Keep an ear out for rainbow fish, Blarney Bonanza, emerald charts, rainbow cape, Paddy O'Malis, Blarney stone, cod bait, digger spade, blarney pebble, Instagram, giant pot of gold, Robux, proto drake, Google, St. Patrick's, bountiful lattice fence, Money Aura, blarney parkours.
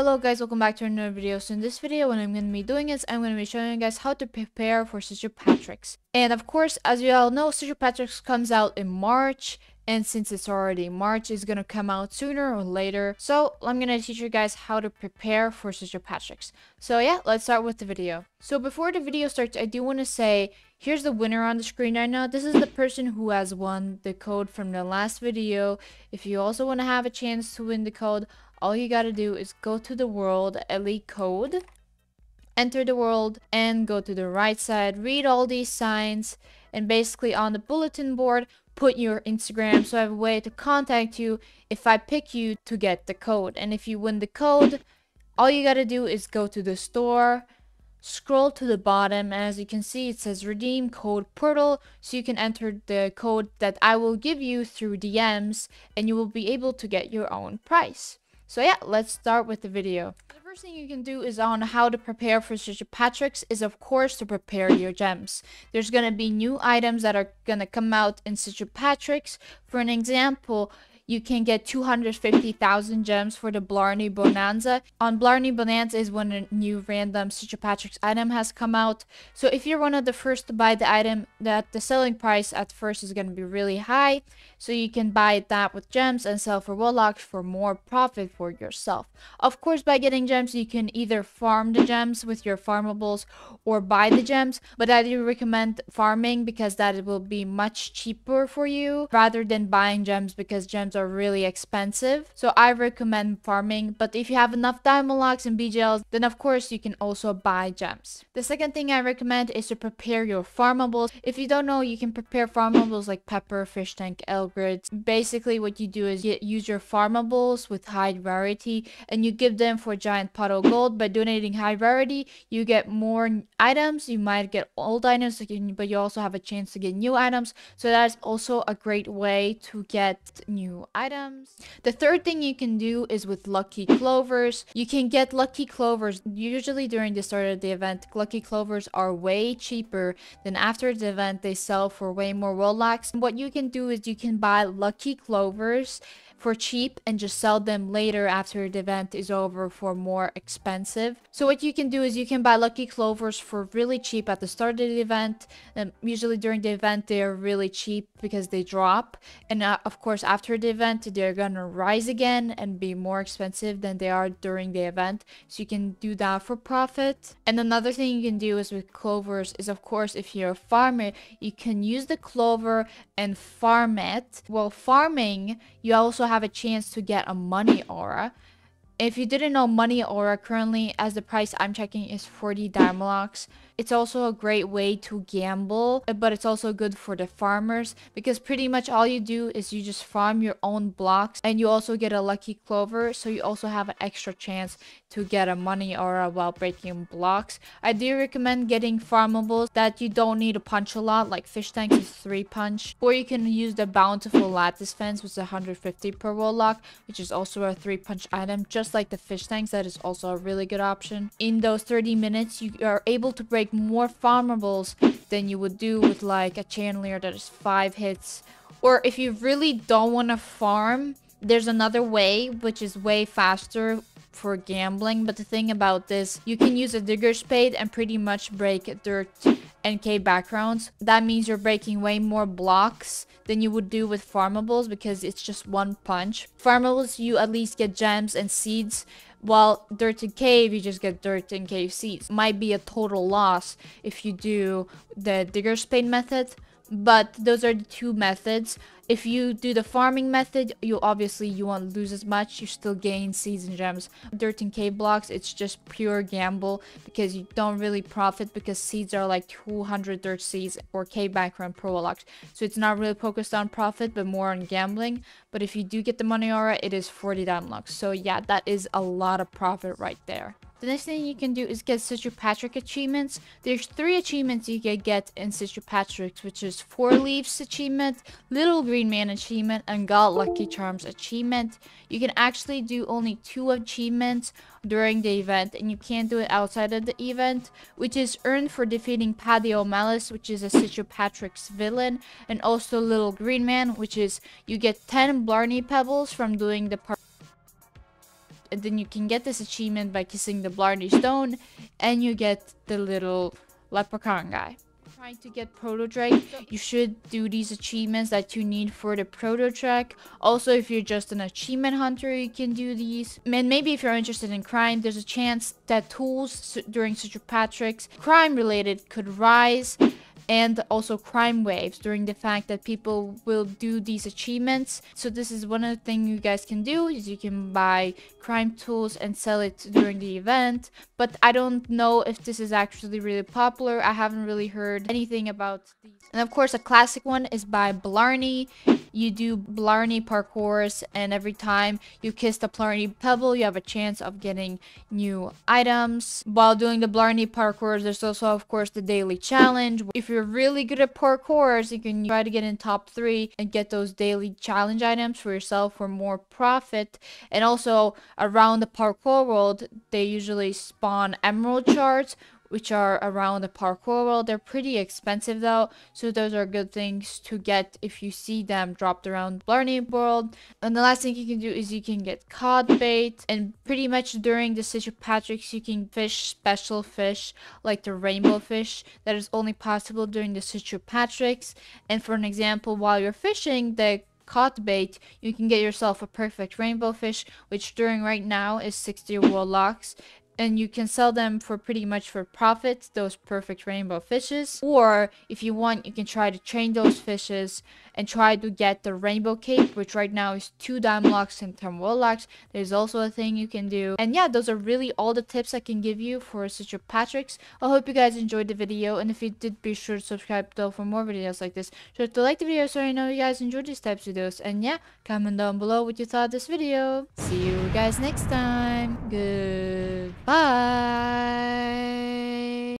Hello guys, welcome back to another video. So in this video, what I'm going to be doing is I'm going to be showing you guys how to prepare for St. Patrick's. And of course, as you all know, St. Patrick's comes out in March. And since it's already March, it's going to come out sooner or later. So I'm going to teach you guys how to prepare for St. Patrick's. So yeah, let's start with the video. So before the video starts, I do want to say, here's the winner on the screen right now. This is the person who has won the code from the last video. If you also want to have a chance to win the code, all you gotta do is go to the world, elite code, enter the world, and go to the right side, read all these signs, and basically on the bulletin board, put your Instagram so I have a way to contact you if I pick you to get the code. And if you win the code, all you gotta do is go to the store, scroll to the bottom, and as you can see, it says redeem code portal, so you can enter the code that I will give you through DMs, and you will be able to get your own prize. So yeah, let's start with the video. The first thing you can do is on how to prepare for St. Patrick's is of course to prepare your gems. There's going to be new items that are going to come out in St. Patrick's. For an example, you can get 250,000 gems for the Blarney Bonanza. On Blarney Bonanza is when a new random St. Patrick's item has come out. So if you're one of the first to buy the item, that the selling price at first is going to be really high. So you can buy that with gems and sell for Robux for more profit for yourself. Of course, by getting gems, you can either farm the gems with your farmables or buy the gems. But I do recommend farming because that will be much cheaper for you rather than buying gems, because gems are really expensive. So I recommend farming, but if you have enough diamond locks and BGLs, then of course you can also buy gems. The second thing I recommend is to prepare your farmables. If you don't know, you can prepare farmables like pepper, fish tank, elgrids. Basically what you do is you use your farmables with high rarity and you give them for giant pot of gold. By donating high rarity, you get more items. You might get old items, but you also have a chance to get new items. So that's also a great way to get new items. The third thing you can do is with lucky clovers. You can get lucky clovers usually during the start of the event. Lucky clovers are way cheaper than after the event. They sell for way more Robux. What you can do is you can buy lucky clovers for cheap and just sell them later after the event is over for more expensive. So what you can do is you can buy lucky clovers for really cheap at the start of the event, and usually during the event they are really cheap because they drop, and of course after the event they're gonna rise again and be more expensive than they are during the event. So you can do that for profit. And another thing you can do is with clovers is, of course, if you're a farmer, you can use the clover and farm it. While farming, you also have a chance to get a money aura. If you didn't know, money aura currently, as the price I'm checking, is 40 diamond locks. It's also a great way to gamble, but it's also good for the farmers because pretty much all you do is you just farm your own blocks, and you also get a lucky clover, so you also have an extra chance to get a money aura while breaking blocks. I do recommend getting farmables that you don't need to punch a lot, like fish tanks is 3 punch, or you can use the bountiful lattice fence, which is 150 per Robux, which is also a 3 punch item, just like the fish tanks. That is also a really good option. In those 30 minutes, you are able to break more farmables than you would do with like a chandelier that is 5 hits. Or if you really don't want to farm, there's another way which is way faster for gambling. But the thing about this, you can use a digger spade and pretty much break dirt and cave backgrounds. That means you're breaking way more blocks than you would do with farmables because it's just 1 punch. Farmables, you at least get gems and seeds, while dirt and cave, you just get dirt and cave seeds. Might be a total loss if you do the digger spade method, but those are the 2 methods. If you do the farming method, you won't lose as much. You still gain seeds and gems. Dirt and cave blocks, it's just pure gamble because you don't really profit because seeds are like 200 dirt seeds or cave background pro blocks. So it's not really focused on profit, but more on gambling. But if you do get the money aura, it is 40 diamond locks. So yeah, that is a lot of profit right there. The next thing you can do is get St. Patrick achievements. There's 3 achievements you can get in St. Patrick's, which is 4 leaves achievement, little green man achievement, and God lucky charms achievement. You can actually do only 2 achievements during the event, and you can't do it outside of the event, which is earned for defeating Paddy O'Malis, which is a St. Patrick's villain, and also little green man, which is you get 10 Blarney pebbles from doing the part. and then you can get this achievement by kissing the Blarney stone, and you get the little leprechaun guy. Trying to get proto drake, you should do these achievements that you need for the proto drake. Also, if you're just an achievement hunter, you can do these. And maybe if you're interested in crime, there's a chance that tools during St. Patrick's crime related could rise, and also crime waves during the fact that people will do these achievements. So this is one of the things you guys can do, is you can buy crime tools and sell it during the event. But I don't know if this is actually really popular. I haven't really heard anything about these. And of course, a classic one is by Blarney. You do Blarney parkours, and every time you kiss the Blarney pebble, you have a chance of getting new items. While doing the Blarney parkours, there's also, of course, the daily challenge. If you're really good at parkours, you can try to get in top 3 and get those daily challenge items for yourself for more profit. And also, around the parkour world, they usually spawn emerald charts, which are around the parkour world. They're pretty expensive though, so those are good things to get if you see them dropped around Blarney world. And the last thing you can do is you can get cod bait, and pretty much during the St. Patrick's you can fish special fish like the rainbow fish that is only possible during the St. Patrick's. And for an example, while you're fishing the cod bait, you can get yourself a perfect rainbow fish, which during right now is 60 world locks. And you can sell them for pretty much for profit, those perfect rainbow fishes. Or if you want, you can try to train those fishes and try to get the rainbow cape, which right now is 2 dime locks and 10 world locks. There's also a thing you can do. And yeah, those are really all the tips I can give you for St. Patrick's. I hope you guys enjoyed the video, and if you did, be sure to subscribe though for more videos like this. Be sure to like the video so I know you guys enjoyed these types of videos. And yeah, comment down below what you thought of this video. See you guys next time. Goodbye.